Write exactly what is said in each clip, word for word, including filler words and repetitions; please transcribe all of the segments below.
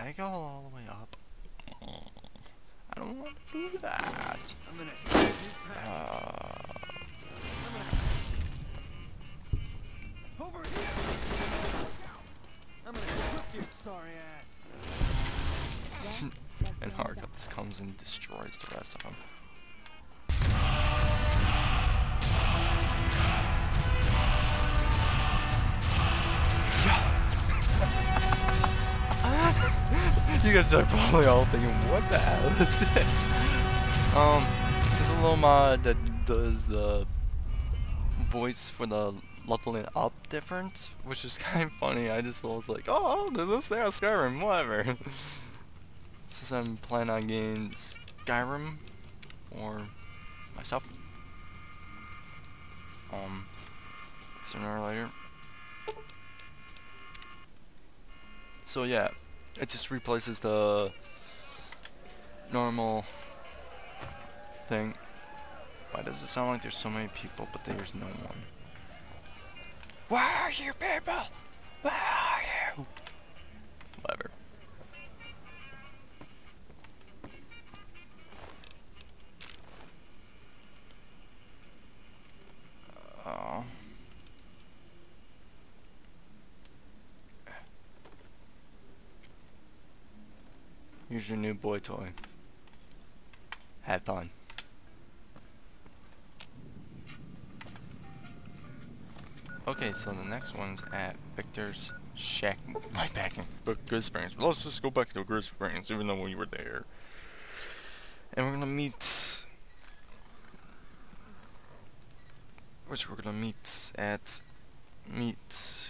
Can I go all the way up? I don't want to do that. I'm gonna uh, over here. I'm gonna cook your sorry ass. And Hargup just comes and destroys the rest of them. You guys are probably all thinking, what the hell is this? Um, it's a little mod that does the voice for the leveling up different, which is kind of funny. I just was like, oh, I'll do this thing on Skyrim, whatever. Since I'm planning on getting Skyrim for myself, um, sooner or later. So yeah. It just replaces the normal thing. Why does it sound like there's so many people, but there's no one? Where are you people? Where are you? Whatever. Oh. Here's your new boy toy. Have fun. Okay, so the next one's at Victor's Shack. Right back in Good Springs. But let's just go back to Good Springs, even though we were there. And we're gonna meet. Which we're gonna meet at. Meet.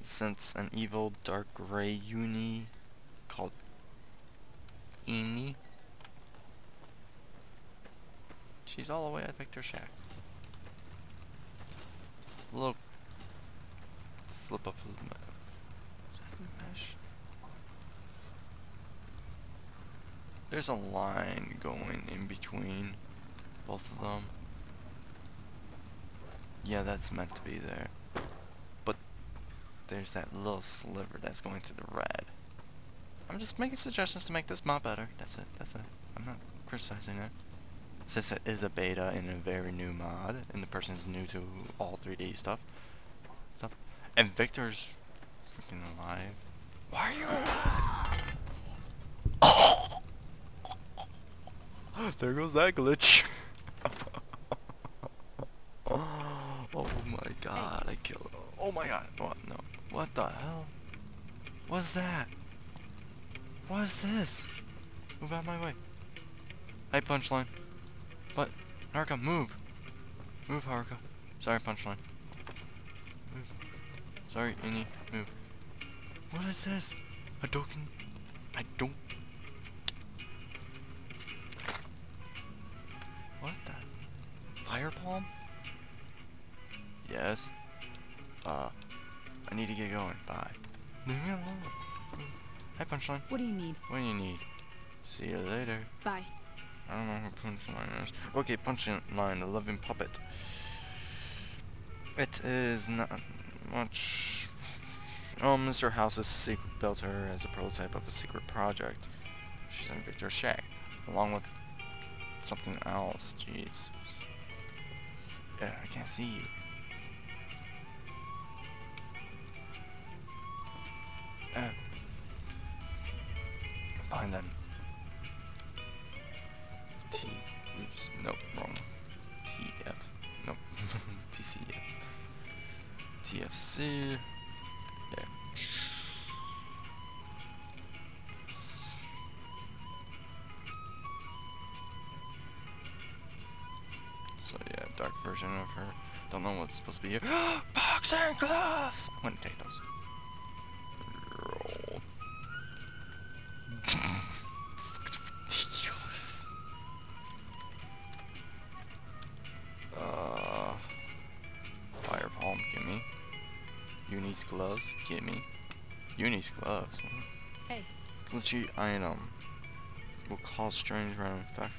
Since an evil dark gray uni called. Eenie. She's all the way at Victor's Shack. Little slip up with my mesh. There's a line going in between both of them. Yeah, that's meant to be there. But there's that little sliver that's going to the red. I'm just making suggestions to make this mod better. That's it. That's it. I'm not criticizing it. Since it is a beta and a very new mod, and the person's new to all three D stuff, stuff. And Victor's freaking alive. Why are you alive? Oh! There goes that glitch. Oh my god! I killed it. Oh my god! What? No! What the hell? What's that? What is this? Move out of my way. Hey, Punchline. But, Haruka, move. Move, Haruka. Sorry, Punchline. Move. Sorry, Innie. Move. What is this? Hadouken? I don't... What the... Fireball? Yes. Uh, I need to get going. Bye. Leave me alone. Hi, Punchline. What do you need? What do you need? See you later. Bye. I don't know who Punchline is. Okay, Punchline, the loving puppet. It is not much... Oh, Mister House's secret built her as a prototype of a secret project. She's in Victor's Shack, along with something else. Jeez. Yeah, I can't see you. Uh, Find them. T. Oops. Nope. Wrong. T. F. Nope. T. C. F. T. F. C. There. So yeah, dark version of her. Don't know what's supposed to be here. Boxing gloves. I'm gonna take those. Gloves, get me. Uni's gloves. Hey. Glitchy item will cause strange random effects.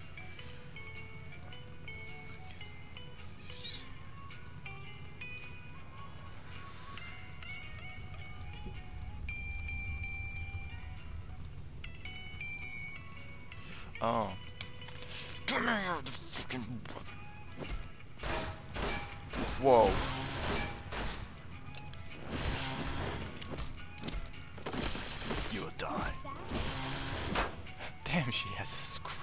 Oh. Come here, the fucking weapon. Whoa. You'll die. Damn, she has a scrap.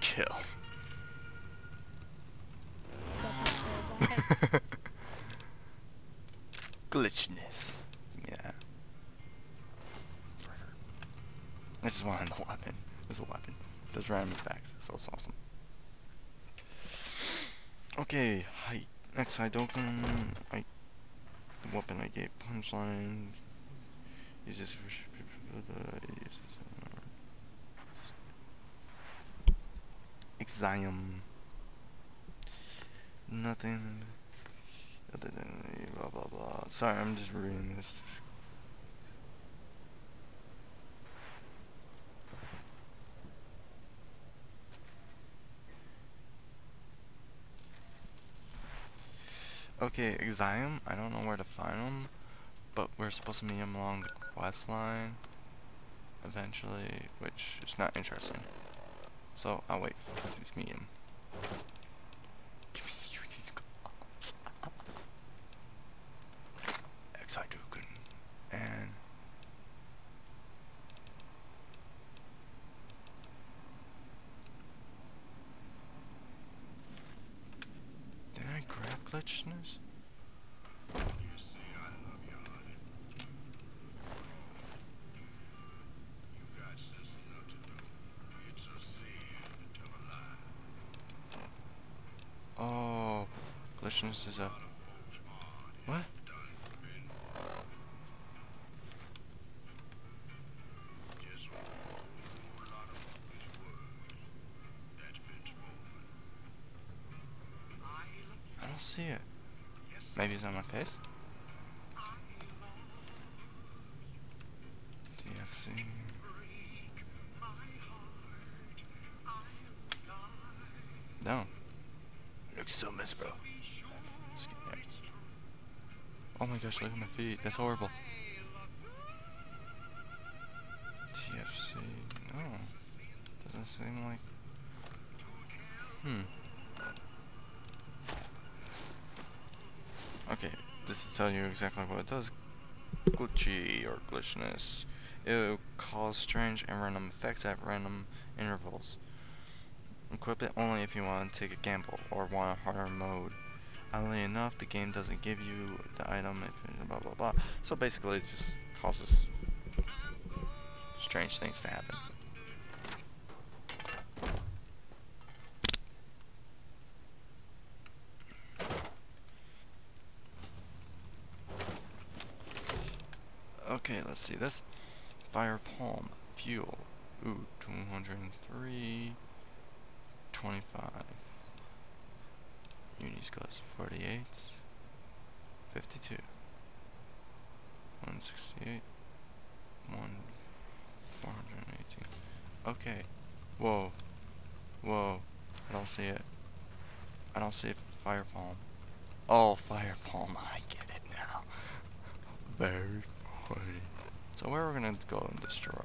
Kill. Glitchness. Yeah. This is one of the weapon. This is a weapon. It does random attacks. So it's awesome. Okay. Hi. Next Hadouken. I. The weapon I gave Punchline. Use this. Exxime. Nothing. Other than blah blah blah. Sorry, I'm just reading this. Okay, Exxime. I don't know where to find him, but we're supposed to meet him along the quest line eventually, which is not interesting. So I'll wait to meet him. Give me you these gloves. Hadouken. And did I grab glitchness? Is a what? I don't see it. Maybe it's on my face. T F C. No. Looks so messy, bro. Oh my gosh, look at my feet. That's horrible. T F C. No. Doesn't seem like... Hmm. Okay, this will tell you exactly what it does. Glitchy or glitchiness. It will cause strange and random effects at random intervals. Equip it only if you want to take a gamble or want a harder mode. Oddly enough, the game doesn't give you the item if it, blah blah blah. So basically, it just causes strange things to happen. Okay, let's see this. Fire palm fuel. Ooh, two hundred three. twenty-five. Uni's cost forty-eight, fifty-two, one sixty-eight, one four eighteen. Okay. Whoa. Whoa. I don't see it. I don't see it. Fire palm. Oh, fire palm. I get it now. Very funny. So where we're gonna go and destroy?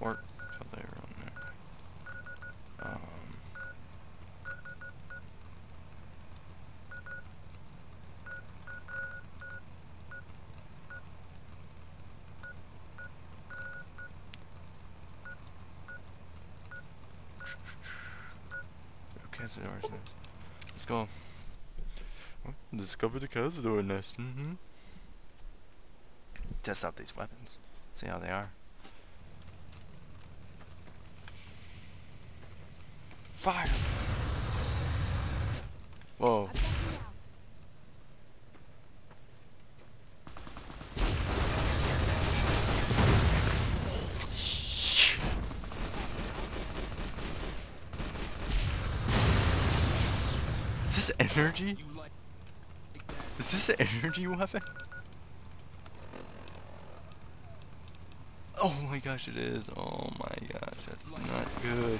Fort, till they were on there. Um, Cazador's nest. Let's go. Discover the Cazador nest. Mm-hmm. Test out these weapons. See how they are. Fire! Whoa. Is this energy? Is this an energy weapon? Oh my gosh, it is. Oh my gosh, that's not good.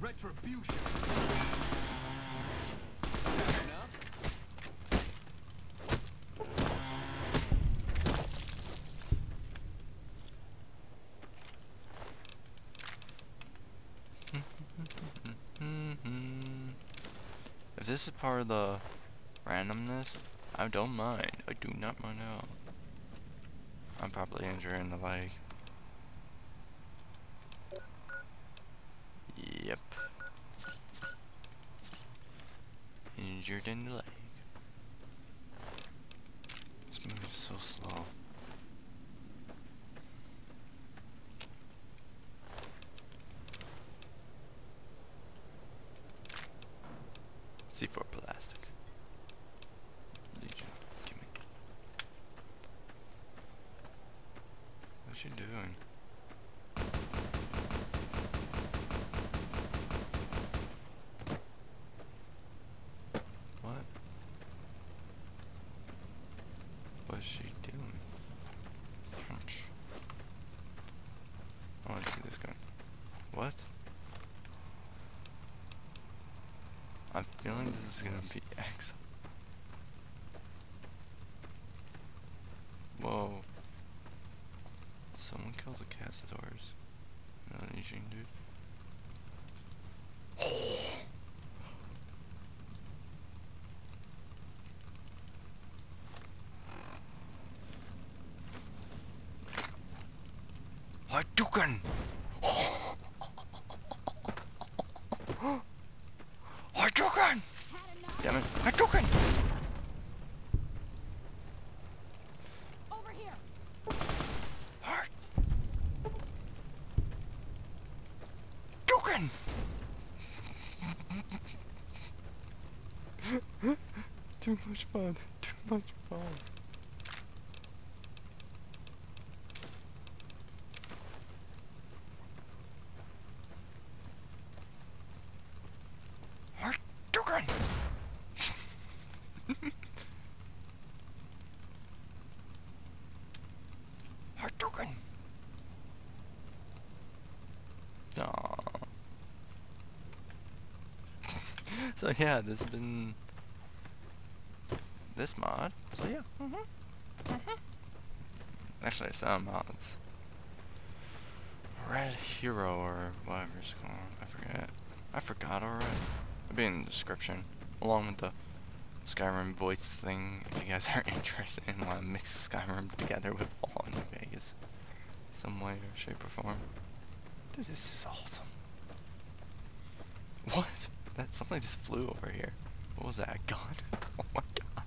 Retribution. If this is part of the randomness, I don't mind. I do not mind at all. I'm probably injuring the leg. Yep. Injured in the leg. This move is so slow. C four plastic. Legion, give me. What's she doing? What? What's she doing? Punch. I want to see this gun. What? I'm feeling this is gonna be Exxime. Whoa. Someone killed the Cazadors. Another Legion dude. Hadouken! Hadouken! Damn it! Hadouken! Over here. Hadouken! Too much fun. Too much fun. Hadouken! Aww. So yeah, this has been this mod. So yeah. Mm-hmm. Mm-hmm. Actually, I saw mods. Red Hero or whatever it's called. I forget. I forgot already. It'll be in the description, along with the Skyrim voice thing, if you guys are interested and want to mix Skyrim together with Fallout Vegas some way or shape or form. This is awesome. What? That something just flew over here. What was that? A gun? Oh my god.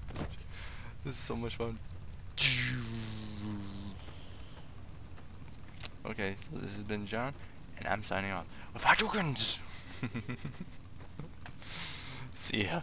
This is so much fun. Okay, so this has been John, and I'm signing off with Hadouken! See ya.